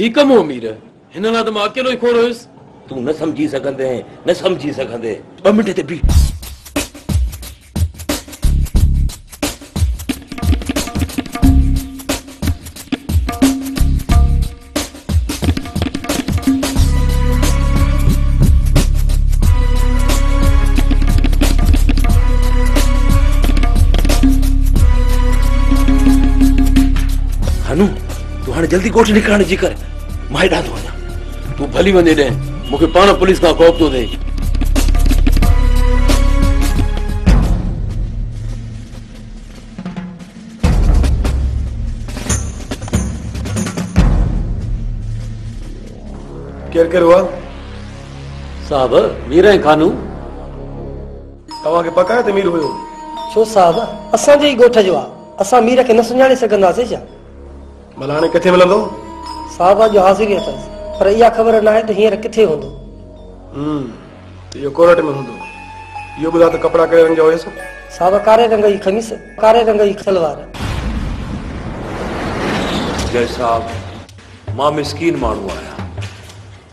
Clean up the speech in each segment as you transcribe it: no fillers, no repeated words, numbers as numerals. ही कम अमीर है इन ना तो मैं अकेलो ही खोड़ होयस तू न समझी सकंदे न समझी सकंदे 2 मिनट ते बी जल्दी कोठे निकालने जी कर माय डांत हो जा तू भली वने दे मुके पाना पुलिस का खौफ तो दे केर करवा साहब मीरा खानू तवा के पकाए ते मीर होयो छो साहब असा जे गोठ जवा असा मीरा के न सुनाले सकंदा से जा मलाने किथे मिलंदो साहब जो हाजिर अथस पर या खबर ना है तो हियर किथे होंदो यो कोरट में होंदो यो बुधा तो कपड़ा करे रंग होयस साहब कारे रंग की खमीस कारे रंग की सलवार जय साहब मां मिस्कीन मानू आया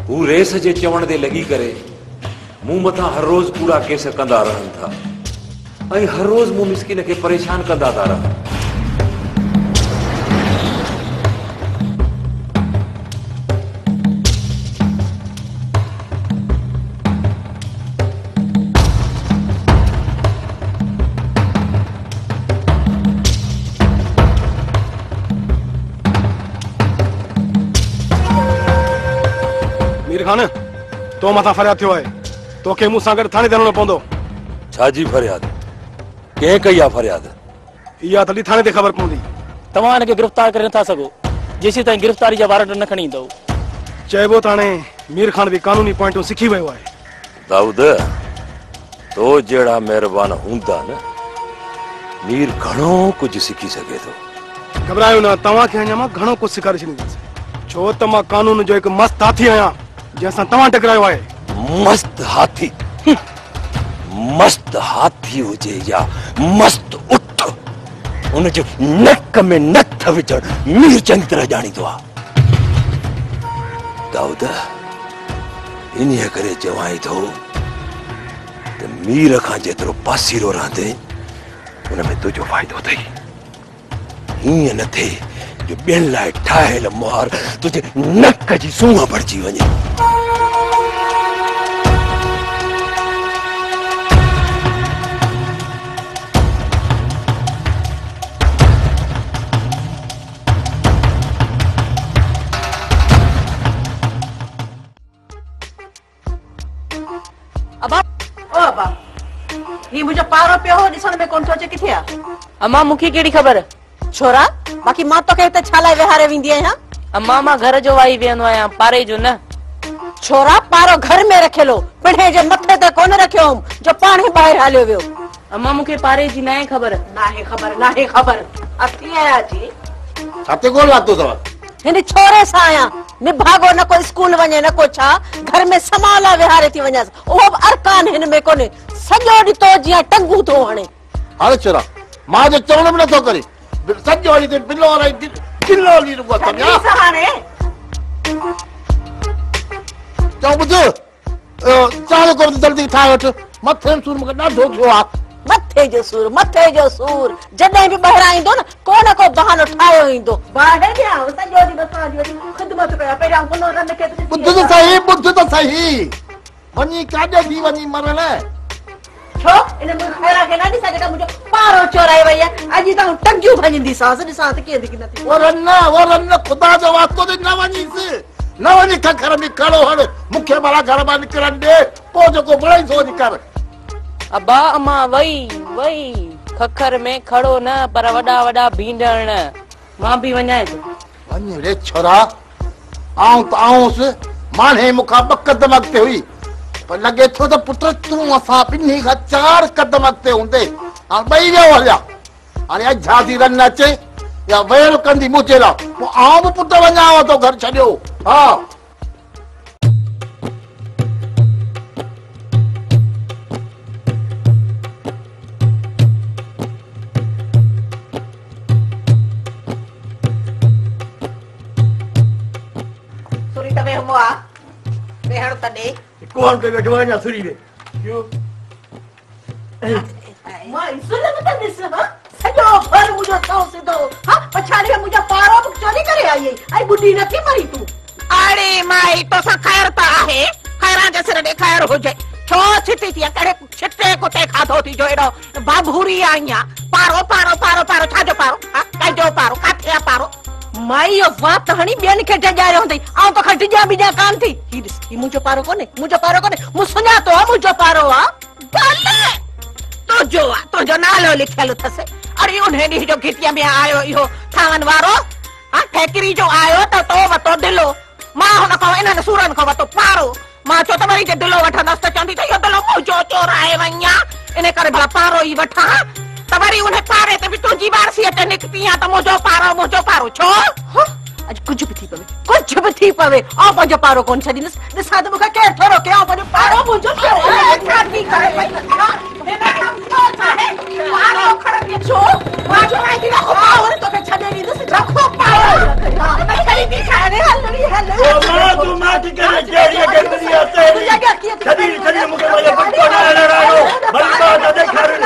हु रेस जे चवण दे लगी करे मु मथा हर रोज पूरा केस कंदा रहन था आई हर रोज मु मिस्कीन के परेशान कंदा था रहा खान तो मथा फरियाद थियो है तो के मुसा गड थाने देनो पवंदो छाजी फरियाद के कई आ फरियाद या तली थाने ते खबर पवंदी तवा ने गिरफ्तार करे न था सको जेसी ताई गिरफ्तारी जा वारंट न खणी दो चयबो थाने मीर खान भी कानूनी पॉइंटो सिखी वयो है दाऊद तो जेड़ा मेहरबान हुंदा न मीर घणो कुछ सिखी सके तो घबरायो ना तवा के अञा मां घणो कुछ सिखारे छनी छो त मां कानून जो एक मस्त हाथी आया जैसा तवा टकरायो है मस्त हाथी हुजे या मस्त उठ उन जो नक में नथ विचड़ मीर चंगी तरह जानी दो दाऊद इन्हीं करे जवाई तो मीर खां जेतरो पासीरो रहते उन में तुझो फायदो थई ही न थे जो बेन लाए ठाहेल मोहर तुझे नक जी सूंह पड़जी वने ये मुझे पारो पे हो दिसन में कौन सोचे किथे आ अम्मा मुखी केड़ी खबर छोरा बाकी मां तो कहते छाला विहारे विंदी है अम्मा मां घर जो वाई वेनो आया पारे जो न छोरा पारो घर में रखेलो पढ़े जे मथे ते कोन रखियो जो पानी बाहर हालो वेओ अम्मा मुखे पारे जी नाए खबर नाए खबर असली आया जी साथे कोन वातो सवा इन छोरे सा आया निभागो न को स्कूल वने न को छा घर में समाला विहारे थी वने ओ अरकान इन में कोने सजो डी तो जिया टंगू तो हणे अरे छोरा मां जो चवण में न तो करे सजो डी दिन बिलो रही दिन किलो ली रुवा समझा सहारे तो बुझो चालो कर जल्दी ठा उठ मथे में सूर मगर ना ढोखियो आ मथे जो सूर जदे भी बहरा इंदो न को न को बहानो ठायो इंदो बाहर गया सजो डी बसा दी खिदमत पे पेरा कोन रन के बुद्ध तो सही वनी काडे दी वनी मरले छो इन में खैरा के ना दिसा जटा मुझे पारो चोराई भैया आज त टंगू भंदी सास दिसा त के दिखना वो रन्ना खुदा जो वास्को दे नवानी का घर में कालो हड़ मुखे वाला घर में निकरन दे पो जो को बड़ाई सोच कर अब्बा अम्मा वई खखर में खड़ो ना पर वडा भींडण मां भी वन्या तो वन्यो रे छोरा आऊस माने मुखा बकदम अगते हुई पर लगे तो पुत्र तू असा बिन्ही का 4 कदम अगते हुंदे और बई वे हल्या अरे आ झादी रन नचे या वेल कंदी मुचेला वो आम पुत्र वनाओ तो घर छड्यो हां मोआ बेहर तडे कौन के गजवाना सुरी बे क्यों मां सुन मत दिस हां सजो भर मुजो सौ सिदो हां पछाड़ी मुजा पारो चोरी करे आई आई बुड्ढी नथी मरी तू अरे माई तो सा खैर ता है खैरा के सिर दे खैर हो जाए छो छिटी थी करे छिटे कुत्ते खाधो थी जो एडो बाबूरी आईया पारो पारो पारो पारो छाजो पारो हां काजो पारो काठिया पारो माई यो बात हणी बेन के जजायो हंदी आ तो खटिया बिजा काम थी ही मुजो पारो कोने मु सुना तो मुजो पारो आ भले तो जो नालो लिखल थसे अरे ओने डी जो खिटिया में आयो यो थावन वारो आ ठेकरी जो आयो तो वतो दिलो मां हन को इनन सूरन को वतो पारो मां चो तमरी के दिलो वठनस तो चांदी तो यो दिलो मुजो चोर आए वन्या इने करे भला पारो ही वठा तवरी उन्हें पारे ते भी तुजी वारसी अटे निकतिया त मोजो पारो छो आज कुछ भी थी पवे आ मोजो पारो कोन छदी न दिसा त मुका केर थोरो के आ मोजो पारो काटी करे भाई मेरा काम तो चाहे पारो खड़ के छो माजो आई दी रखो और तो के छदे नी दिस रखो पारो मैं करी भी खाने हल मां तू मां की करे जेड़ी गंदगी आते छदी मुके वाले पटको ना लड़ाओ बड़ी बात दे खर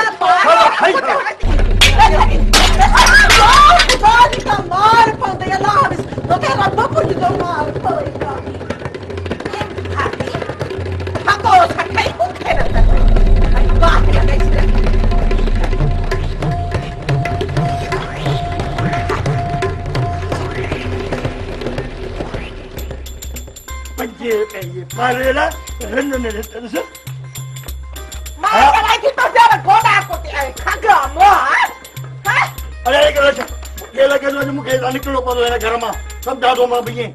निकलो पर मेरा घर में सब दादो मां भी है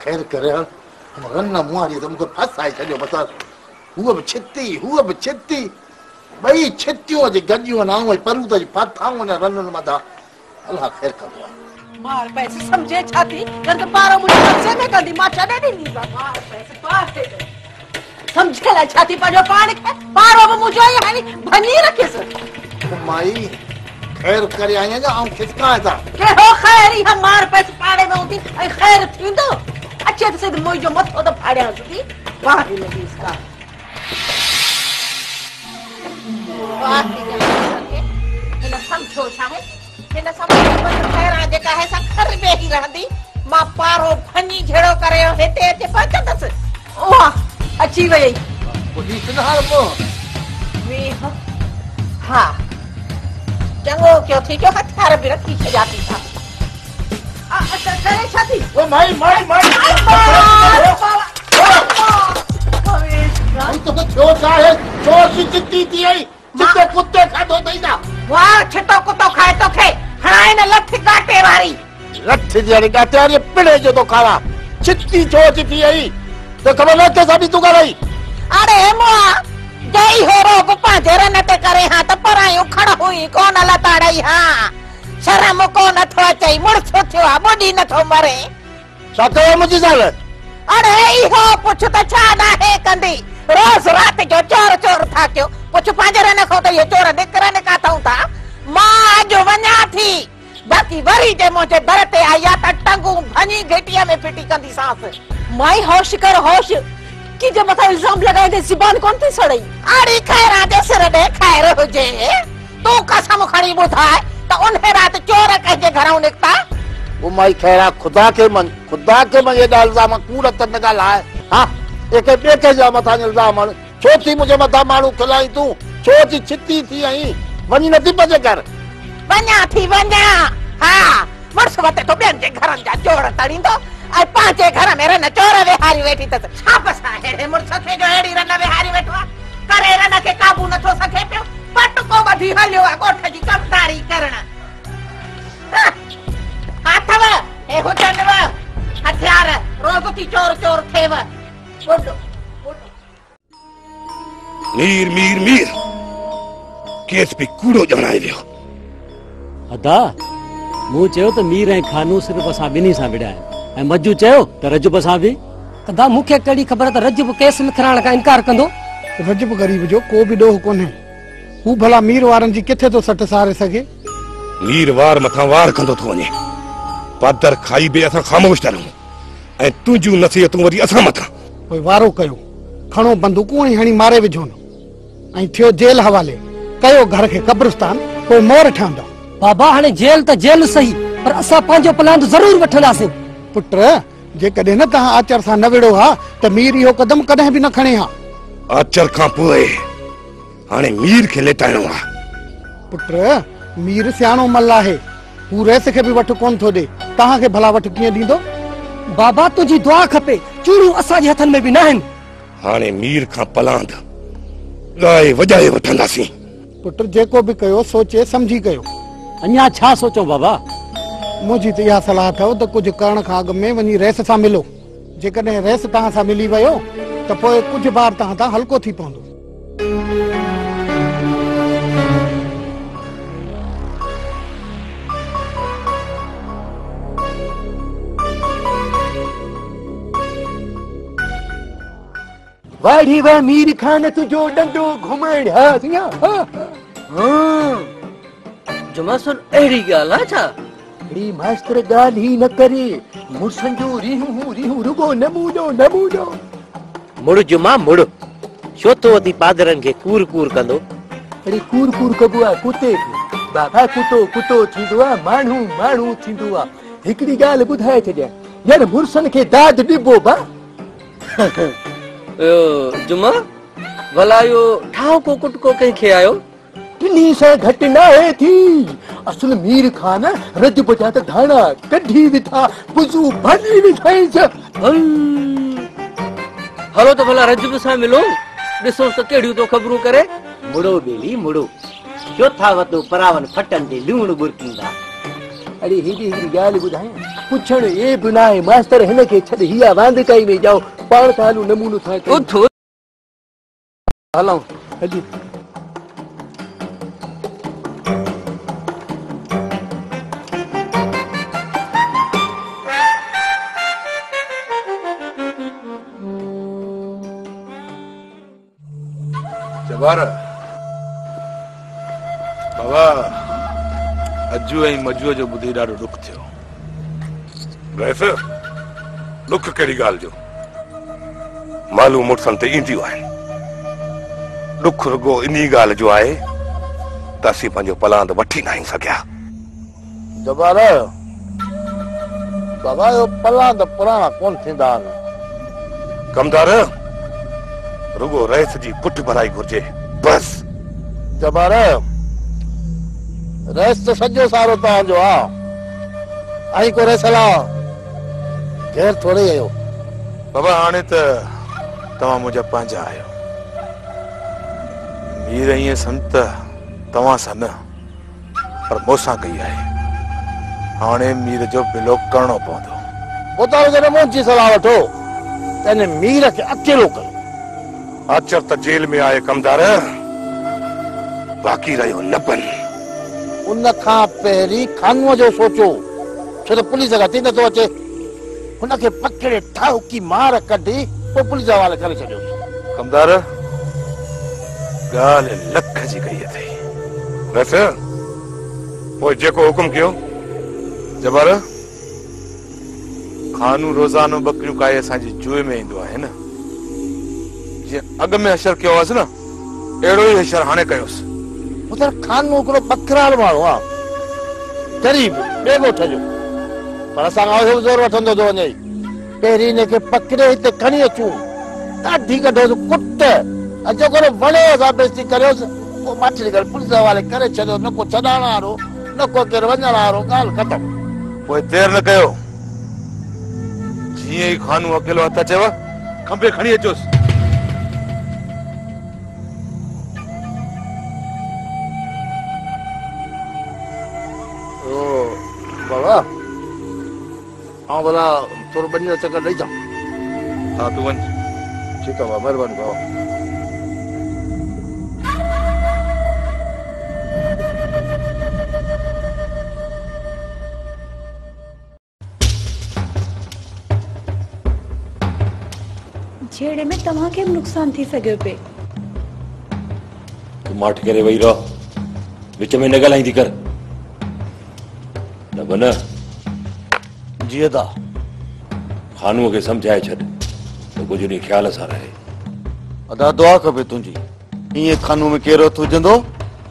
खैर करे हम रन्ना मुआरी तो मुको फसाई छजो बस हुआ बछती भाई छतियो जे गजियो ना होय परू तो फाथाओ ना रन्न मदा अल्लाह खैर करे मार पैसे समझे छाती कर पारो मुझे से में कदी मा छडे दी मार पैसे पास दे समझ के छाती पजो पान के पारो मुझे यानी भनी रखे सर माई खैर करे आया जा हम खिसका था के हो खैर ही हमार पैसे पाड़े में होती ए खैर थिंदो अच्छे से मोजो मत हो तो फाड़या सुती वाह लगी इसका वाह के इना समझो चाहे इना समझो पर खैर आ जेका है सखर में ही रहंदी मां पारो फनी झेड़ो करे हेते ते पचतस ओहा अच्छी गई कोई सुधार मो वे हां चंगो क्यों थी जो हथियार भी रखी जाती था अच्छा करे छाती ओ माई तो छो चाहे चोर की चिट्टी थी आई चिट्टे कुत्ते खादो तईदा वाह छिटो कुत्तो खाए तो खे हराए न लठ काटे वाली लठ जड़ी काटे वाली पिड़े जो तो खावा चिट्टी चोर की थी आई तो खबर न के साबी तू गई अरे मोआ जई हेरो गोपा जरा न ते करे हां त पराई उखड़ हुई कोन लताड़ई हां शर्म कोन थो चई मुड़ छो थियो आ मोडी न थो मरे सके मुजी साल अरे इहो पुछ त छा ना है कंदी रोज रात जो चोर था क्यों पुछ पाजरे न खो त ये चोर दिकरा ने का थाऊ था मां जो वन्या थी बाकी वरी जे मोजे बरते आया त टंगू भनी घटिया में पिटी कंदी सास माई होश कर होश कि जब मथा इल्जाम लगाए दे जुबान कोन थी सड़ई आड़ी खैरा दे सर दे खैर हो जे तू कसम खड़ी बुधाए तो उन्हें रात चोर कह के घरौ निकता ओ माई खैरा खुदा के मन ये इल्जाम कूड़ा तन गाल है हां एक बे के जा मथा इल्जाम छोटी मुझे मथा मारू खलाई तू छोटी चिट्टी थी आई वनी नथी पजे कर वन्या हां मर्स वते तो बेन के घरन जा चोर तड़ींदो आई पांचे घर मेरे न चोर वेहारी बैठी त छापस हेरे मुर्सखे जो हेड़ी रन वेहारी बैठवा करे रन के काबू न थो सके पियो पट को बधी हल्यो आ कोठ जी कमदारी करना हाथवा ए हो चंदवा हथियार रोग की चोर थेव मीर मीर मीर केस पे कूड़ो जणाए वियो अदा मु चयो तो मीर ए खानू सिर्फ असा बिनी सा बिड़ा है ए मजू चयो तो रजब असा भी कदा मुखे कड़ी खबर तो रजब केस लिखराण का इनकार कंदो रजब गरीब जो को भी डोह कोने हु भला मीर वारन जी किथे तो सट सारे सके मीर वार मथा वार कंदो तो ने पादर खाई बे असा खामोश त रहूं ए तुजू नसीहतू वरी असा मथा कोई वारो कयो खणो बंदूकू हणी मारे विझो थियो जेल हवाले कयो घर के कब्रिस्तान कोई मोर ठंडा बाबा हने जेल त जेल सही पर असा पांजो प्लान तो जरूर वठंदासे पुत्र जे कदे न ता आचर सा न विड़ो हा त मीर यो कदम कदे भी न खणे हा आचर का पोए हने मीर के लेटाणो हा पुत्र मीर स्याणो मल्ला है हु रेस के भी वठ कोन थो दे ता के भला वठ किए दीदो बाबा तुजी दुआ खपे चूरू असा जे हथन में भी न हन हने मीर का प्लान गाय वजाए वठंदासी पुत्र जेको भी कयो सोचे समझी कयो अन्या छा सोचो बाबा मुजी त या सलाह थव त कुछ करण खा अग में वनी रेस सा मिलो जे कने रेस ता सा मिली वयो त पोए कुछ बार ता ता हल्को थी पंदो वाड़ी वा मीर खान तुझो डंडो घुमण हा सिया हा जमा सुन एड़ी गाला छा री मास्टर गाल ही न करे मुसन जो रीहू रुगो नमूनो मुड़ जमा मुड़ छो तो दी पादरन के कूर कंदो अरे कूर कबुआ कुते बाबा कुतो छिदुआ मानू छिदुआ हिकड़ी गाल बुधाए छे यार मुसन के दाद दिबो बा जुमा भलायो ठाव को कुटको कहीं खे आयो तिनी से घटना है थी असल मीर खान रज बजा त धाणा कढी विथा बुजू भली विथई छ हलो तो भला रजब सा मिलो दिसो तो केडियो तो खबरू करे मुड़ो बेली मुड़ो चौथा वतो परावन फटन दे लूण बुरकिंदा अरे हेडी हेडी गाल बुधाए पुछण ए बुनाए मास्टर हने के छद हिया वांद कई में जाओ पाण कालू नमूनो था उठो हलाओ अजी जबार बाबा अज्जू ए मज्जू जो बुधी डाडो दुख थियो वैसे दुख केड़ी गाल जो मालूम मुड़सन ते इंदी आए दुख रगो इनी गाल जो आए तासी पंजो पलांद वठी नहीं सकया जबारा बाबा यो पलांद पुराना कोन थिंदा कमदार रगो रईस जी पुठ भराई गुरजे बस जबारा रईस तो सजो सारो ता जो आ आई को रेसला घेर थोड़ी आयो बाबा आने त तवा मुझे पांजा आयो मीर ये संत तवा सा न पर मोसा कई है हाने मीर जो बिलो करनो पदो बोता जरे मोची सलाह वठो तने मीर के अकेलो कर आचर त जेल में आए कमदार बाकी रयो लपन उन खा पहरी खानवा जो सोचो फिर पुलिस गती न तो अचे उन के पकड़े ठाव की मार कढी पुलिस हवाले कर छो कमदार गाल लख जी गई थी बस वो जेको हुक्म कियो जबर खानू रोजानो बकरियों काए असा जी जुए में इंदो है ना जे अग में अशर कियो अस ना एड़ो ही अशर हाने कयोस उधर खानू को बकराल वालो आ गरीब बेगो थजो पर असा आओ जोर वठंदो जो नहीं तेरी ने के पकड़े ते खणी अचू काठी कढो कुट अजो करे वणे साबेस्ती करयोस ओ माछी कर पुलिस वाले करे छडो न को छडाणारो न को केर वणणारो गाल खत्म कोई देर न कयो जिए ही खानू अकेलो हता चवा खंबे खणी अचोस ओ बाबा आ वाला तोर बन्या चक्कर नहीं जा ता तू वन ठीक है मेहरबानी बाबा। छेड़े में तमाम के नुकसान थी सगे पे तू माठ करे वही रहो विच में नगल आई थी कर न बना जिया था खानुओं के समझाए छड़ तो कुछ नहीं ख्याल सा रहे अदा दुआ कबे तुझी ये खानु में केरो तुझंदो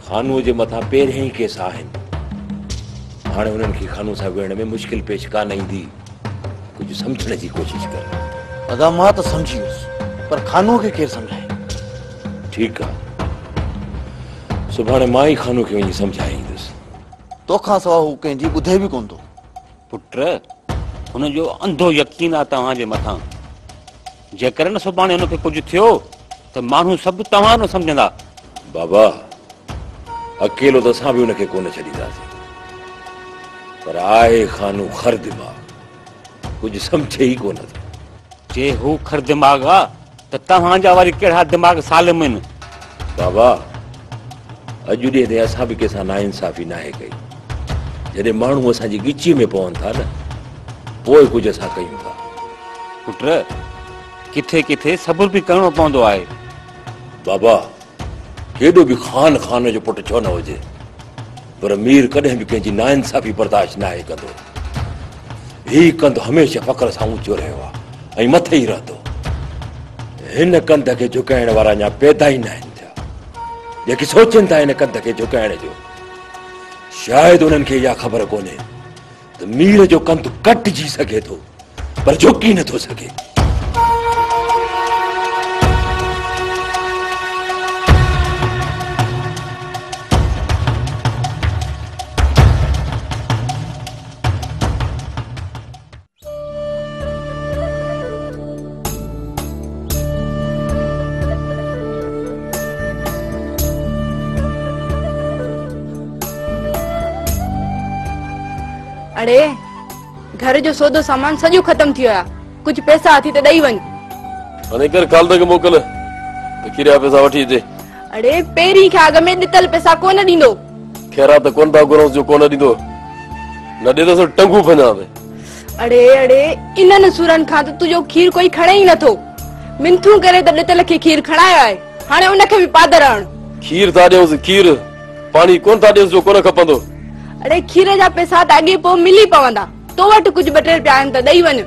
खानु जे मथा पैर ही के साहन हाने उनन की खानु सा वेण में मुश्किल पेश का नहीं दी कुछ समझने की कोशिश कर अदा मां तो समझी पर खानों के केर समझाए ठीक है सुभाने मां ही खानों के वही समझाईंदस तो खा सवा हो के जी बुधे भी कोन तो पुत्र उन जो अंधो यकीन आ तहां जे मथा जेकर न सुभाने उन पे कुछ थियो तो मानू सब तहां न समझंदा बाबा अकेलो तो सा भी उन के कोने छडीदा पर आए खानू खर दिमाग कुछ समझे ही कोन जे हो खर दिमाग आ त तहां जा वारी केड़ा दिमाग सालिम न बाबा अजु दे दे असा भी केसा ना इंसाफी ना है कई जदे मानू असा जी गिची में पवन था ना ओए कुछ असा कयू था पुत्र किथे किथे सब्र भी करनो पवंदो आए बाबा केडो भी खान खान जो पुट छो न होजे पर मीर कदे भी के जी ना इंसाफी बर्दाश्त ना है कदो ही कंद हमेशा फकर सा ऊंचो रहवा ऐ मथे ही रहतो इन कंध के झुकाइण वारा ना पैदा ही ना थिया जेकी सोचन था इन कंध के झुकाइण जो शायद उनन के या खबर कोने तो मीर जो कंध कट जी सके तो पर झुकी न तो सके अरे घर जो सौदो सामान सजो खत्म थियो आ कुछ पैसा आती त दई वन अने कर काल तक मोकल किरिया पैसा वठी दे अरे पेरी के आग में नितल पैसा कोन दिनो खेरा त कोन बा गुरोस जो कोन दिनो न दे तो टंगू फना में अरे अरे इनन सुरन खा त तुजो खीर कोई खणे ही न थो मिंथू करे त नितल के खीर खणायो आए हाने उनके भी पादरण खीर ता देउस खीर पानी कोन ता देउस जो कोन खपंदो अरे खीर जा पैसा तागे पो मिली पवंदा तो वट कुछ बटर प्यान त दई वन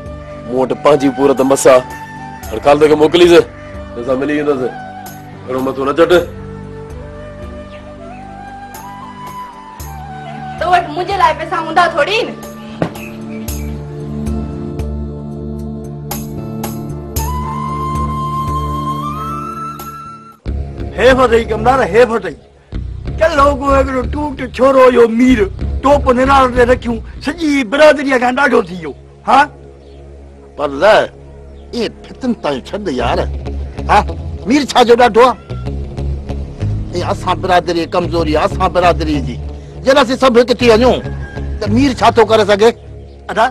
मोट पाजी पूरा त मसा हर काल तक मोकली से पैसा मिली न से रो मत न जट तो वट मुझे लाए पैसा हुंदा थोड़ी न हे फटई कमदार हे फटई कल लोगो एकरो टूट छोरो यो मीर टोप निराल दे रखियो सजी ब्रादरिया का डाढो थियो हां पर ले ए फितन ताई छद यार हां मीर छा जो डाढो ए असा ब्रादरी कमजोरी असा ब्रादरी जी जरा से सब एक थी अनु त मीर छा तो करे सके अदा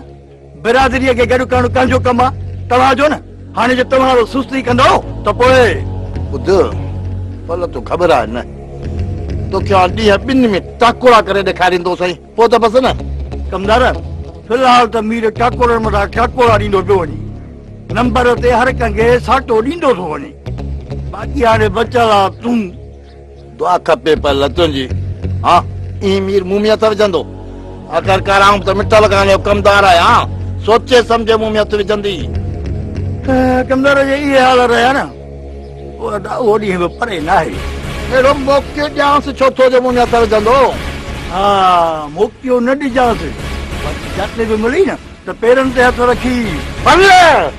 ब्रादरिया के गडु कण कांजो कमा तवा जो न हाने जो तवारो सुस्ती कंदो तो पोए बुध पल तो खबर आ न तो क्या डी है बिन में टाकोड़ा करे दिखारी दो सही पो तो बस ना कमदार फिलहाल तो मीर टाकोड़ा में टाकोड़ा डी दो बनी नंबर ते हर कंगे साटो डी दो बनी बाकी आने बचाला तुम दुआ खपे पर लतन जी हां ई मीर मुमिया तव जंदो अगर कराऊं तो मिटा लगाने कमदार है हां सोचे समझे मुमिया तव जंदी कमदार ये हाल रहा ना वो डी है परे ना है एरो मोक्यो जांस छोथो जे मुन्या तर जंदो हां मोक्यो न डी जांस जटले भी मिली ना तो पेरन ते हाथ रखी भले